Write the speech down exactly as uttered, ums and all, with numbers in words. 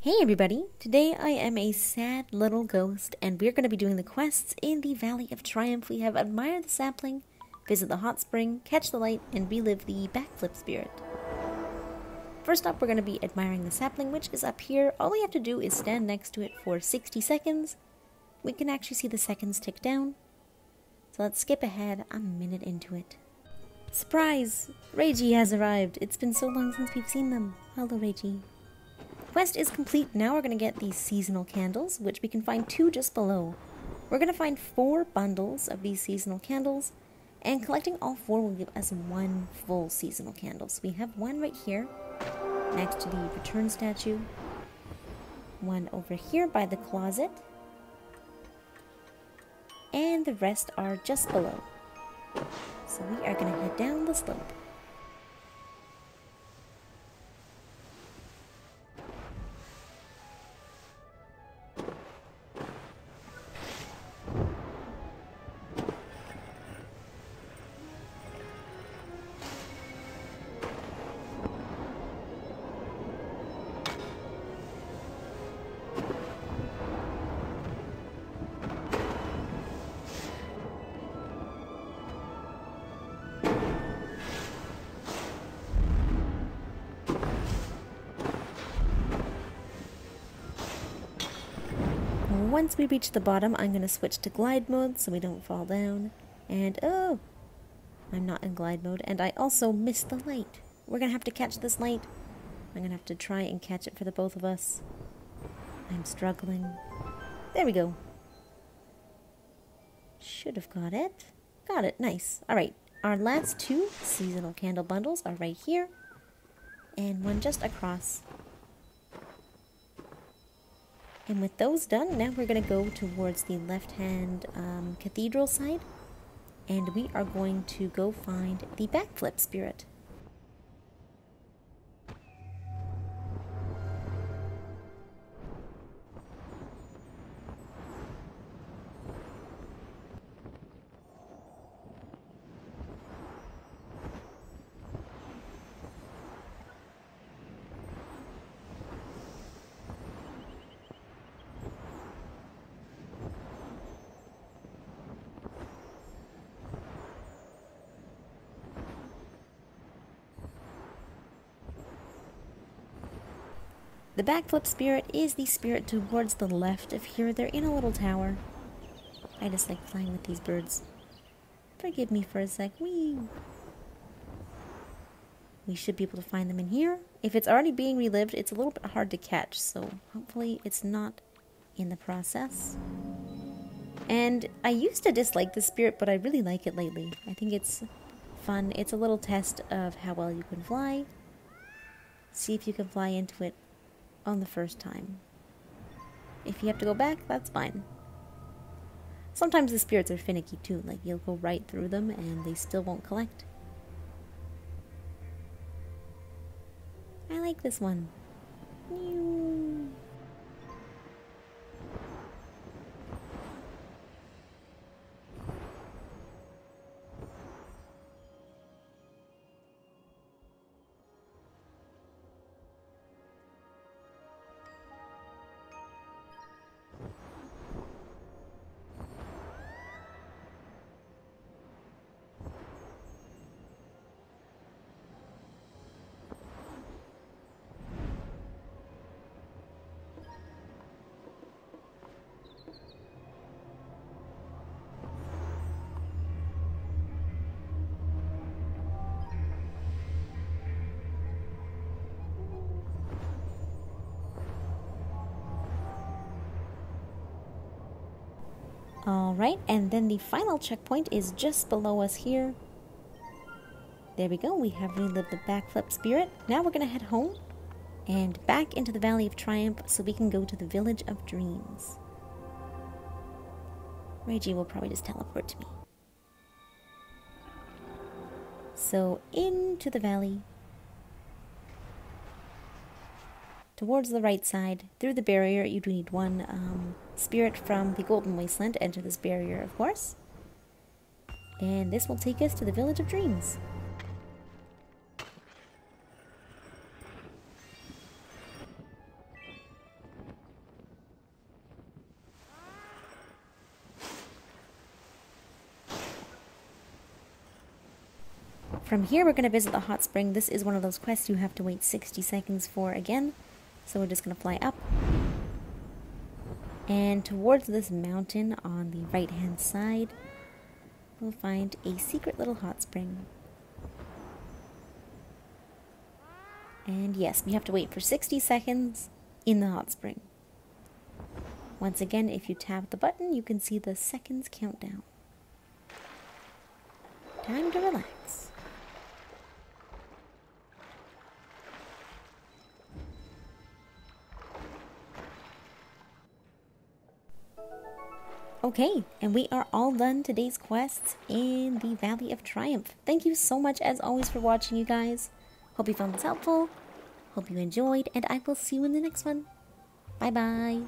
Hey everybody, today I am a sad little ghost and we're going to be doing the quests in the Valley of Triumph. We have Admire the Sapling, Visit the Hot Spring, Catch the Light, and Relive the Backflip Spirit. First up, we're going to be admiring the sapling, which is up here. All we have to do is stand next to it for sixty seconds. We can actually see the seconds tick down. So let's skip ahead a minute into it. Surprise! Reiji has arrived! It's been so long since we've seen them. Hello, Reiji. Quest is complete. Now we're going to get these seasonal candles, which we can find two just below. We're going to find four bundles of these seasonal candles, and collecting all four will give us one full seasonal candle. So we have one right here, next to the return statue, one over here by the closet, and the rest are just below. So we are going to head down the slope. Once we reach the bottom, I'm going to switch to glide mode so we don't fall down. And oh, I'm not in glide mode, and I also missed the light. We're going to have to catch this light. I'm going to have to try and catch it for the both of us. I'm struggling. There we go. Should have got it. Got it, nice. Alright, our last two seasonal candle bundles are right here, and one just across. And with those done, now we're going to go towards the left-hand um, cathedral side, and we are going to go find the Backflip Spirit. The Backflip Spirit is the spirit towards the left of here. They're in a little tower. I just like flying with these birds. Forgive me for a sec. Whee! We should be able to find them in here. If it's already being relived, it's a little bit hard to catch, so hopefully it's not in the process. And I used to dislike the spirit, but I really like it lately. I think it's fun. It's a little test of how well you can fly. See if you can fly into it on the first time. If you have to go back, that's fine. Sometimes the spirits are finicky too, like you'll go right through them and they still won't collect. I like this one. Meow. Alright, and then the final checkpoint is just below us here. There we go, we have relived the Backflip Spirit. Now we're going to head home and back into the Valley of Triumph so we can go to the Village of Dreams. Reiji will probably just teleport to me. So, into the valley. Towards the right side, through the barrier, you do need one um, spirit from the Golden Wasteland to enter this barrier, of course. And this will take us to the Village of Dreams. From here, we're going to visit the hot spring. This is one of those quests you have to wait sixty seconds for again. So we're just going to fly up. And towards this mountain on the right-hand side, we'll find a secret little hot spring. And yes, we have to wait for sixty seconds in the hot spring. Once again, if you tap the button, you can see the seconds countdown. Time to relax. Okay, and we are all done today's quests in the Valley of Triumph. Thank you so much, as always, for watching, you guys. Hope you found this helpful. Hope you enjoyed, and I will see you in the next one. Bye-bye.